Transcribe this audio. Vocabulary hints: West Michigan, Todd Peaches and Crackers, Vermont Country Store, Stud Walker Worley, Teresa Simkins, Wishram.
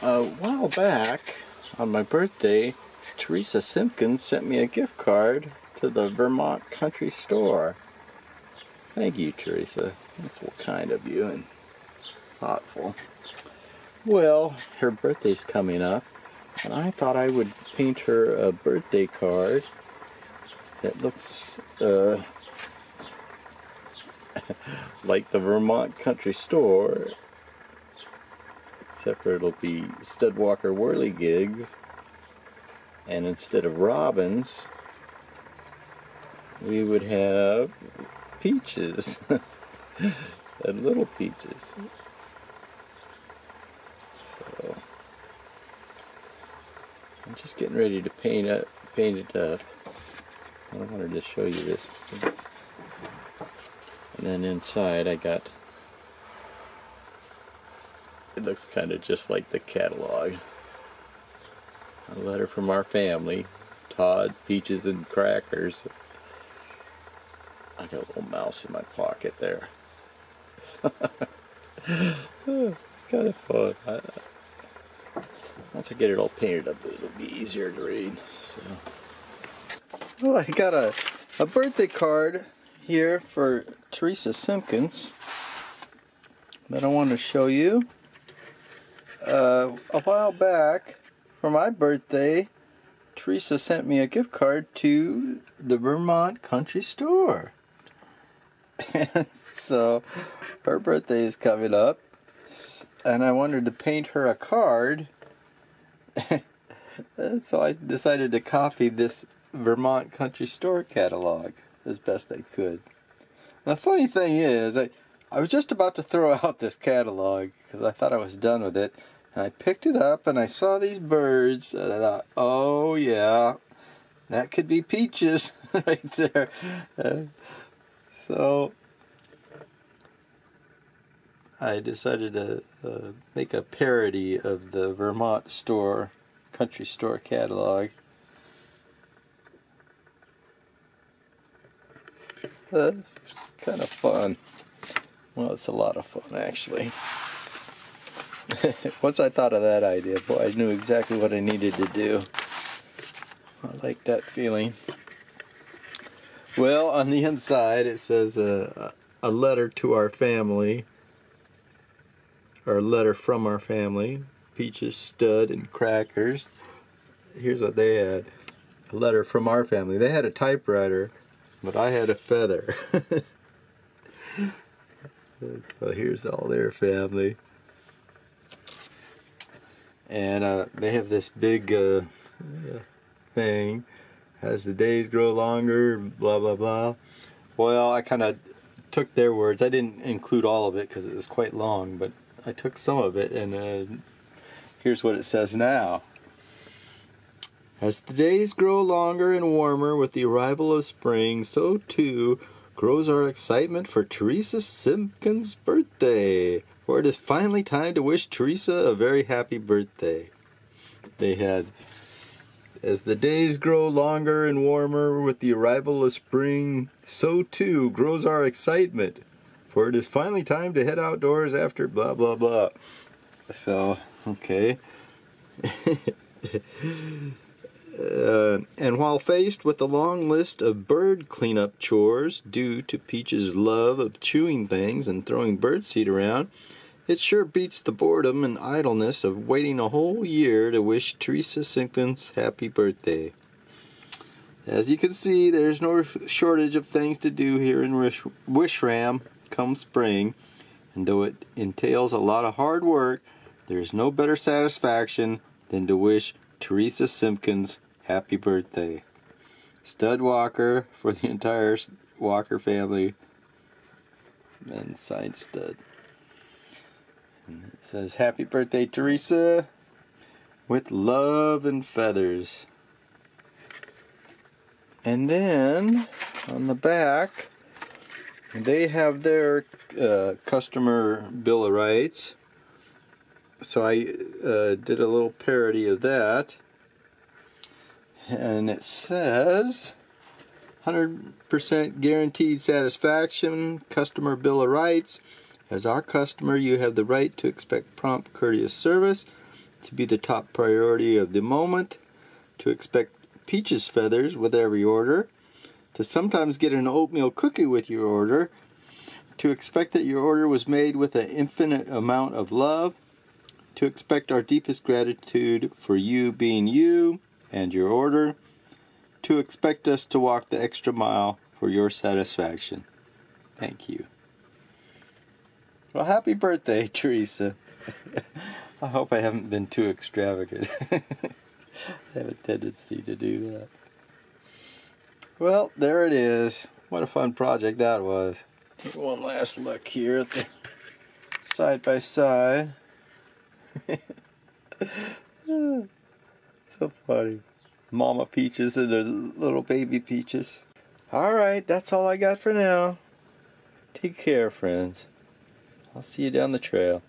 A while back, on my birthday, Teresa Simkins sent me a gift card to the Vermont Country Store. Thank you, Teresa. That's all kind of you and thoughtful. Well, her birthday's coming up, and I thought I would paint her a birthday card that looks like the Vermont Country Store, except for it'll be Stud Walker Worley gigs, and instead of robins, we would have peaches, and little peaches. So, I'm just getting ready to paint it up. I wanted to show you this. And then inside I got, it looks kind of just like the catalog. A letter from our family, Todd Peaches and Crackers. I got a little mouse in my pocket there. Oh, kind of fun. Once I get it all painted up, it'll be easier to read. So. Well, I got a birthday card here for Teresa Simkins that I want to show you. A while back, for my birthday, Teresa sent me a gift card to the Vermont Country Store. And so, her birthday is coming up, and I wanted to paint her a card. So I decided to copy this Vermont Country Store catalog as best I could. The funny thing is, I was just about to throw out this catalog because I thought I was done with it, and I picked it up and I saw these birds and I thought, oh yeah, that could be peaches right there. So I decided to make a parody of the Vermont Country Store catalog. That's kind of fun. Well, it's a lot of fun, actually. Once I thought of that idea, boy, I knew exactly what I needed to do. I like that feeling. Well, on the inside, it says a letter to our family, or a letter from our family, Peaches, Stud, and Crackers. Here's what they had. A letter from our family. They had a typewriter, but I had a feather. So here's all their family. And they have this big thing. As the days grow longer, blah, blah, blah. Well, I kind of took their words. I didn't include all of it because it was quite long, but I took some of it, and here's what it says now. As the days grow longer and warmer with the arrival of spring, so too grows our excitement for Teresa Simkins' birthday. For it is finally time to wish Teresa a very happy birthday. They had, as the days grow longer and warmer with the arrival of spring, so too grows our excitement. For it is finally time to head outdoors after blah, blah, blah. So, okay. And while faced with a long list of bird cleanup chores due to Peach's love of chewing things and throwing birdseed around, it sure beats the boredom and idleness of waiting a whole year to wish Teresa Simkins happy birthday. As you can see, there's no shortage of things to do here in Wishram come spring, and though it entails a lot of hard work, there's no better satisfaction than to wish Teresa Simkins happy birthday. Stud Walker for the entire Walker family, and signed Stud. And it says, happy birthday, Teresa, with love and feathers. And then on the back, they have their customer bill of rights. So I did a little parody of that, and it says 100% guaranteed satisfaction, customer bill of rights. As our customer, you have the right to expect prompt, courteous service. to be the top priority of the moment, to expect peaches feathers with every order, to sometimes get an oatmeal cookie with your order, to expect that your order was made with an infinite amount of love, to expect our deepest gratitude for you being you and your order, to expect us to walk the extra mile for your satisfaction. Thank you. Well, happy birthday, Teresa. I hope I haven't been too extravagant. I have a tendency to do that. Well, there it is. What a fun project that was. Take one last look here at the side by side. So funny. Mama peaches and their little baby peaches. Alright, that's all I got for now. Take care, friends. I'll see you down the trail.